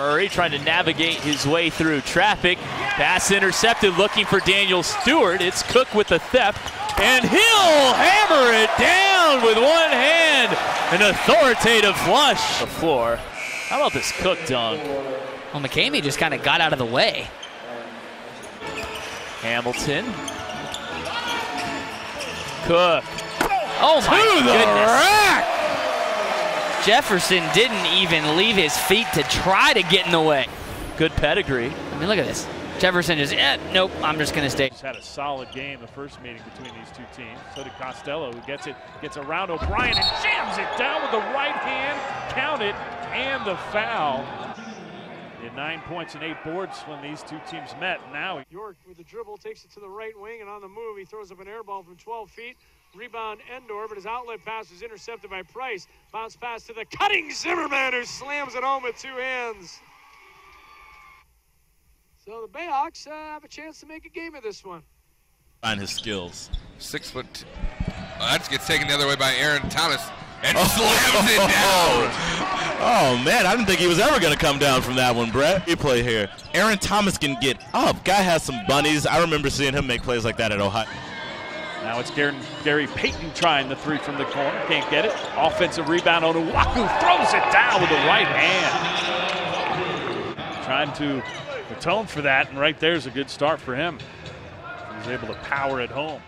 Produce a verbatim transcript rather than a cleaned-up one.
Murray trying to navigate his way through traffic. Pass intercepted, looking for Daniel Stewart. It's Cook with the theft, and he'll hammer it down with one hand. An authoritative flush. The floor. How about this Cook dunk? Well, McCamey just kind of got out of the way. Hamilton. Cook. Oh my to the goodness. Rack. Jefferson didn't even leave his feet to try to get in the way. Good pedigree. I mean, look at this. Jefferson just, eh, nope, I'm just going to stay. He's had a solid game, the first meeting between these two teams. So did Costello, who gets it, gets around O'Brien and jams it down with the right hand, count it, and the foul. He had nine points and eight boards when these two teams met. Now York with the dribble takes it to the right wing, and on the move he throws up an air ball from twelve feet. Rebound Endor, but his outlet pass is intercepted by Price. Bounce pass to the cutting Zimmerman, who slams it home with two hands. So the Bayhawks uh, have a chance to make a game of this one. On his skills. Six foot. Oh, that gets taken the other way by Aaron Thomas and oh. slams it down. Oh, man, I didn't think he was ever going to come down from that one, Brett. You play here. Aaron Thomas can get up. Guy has some bunnies. I remember seeing him make plays like that at Ohio. Now it's Gary Payton trying the three from the corner. Can't get it. Offensive rebound on Waku. Throws it down with the right hand. Trying to atone for that, and right there's a good start for him. He was able to power it home.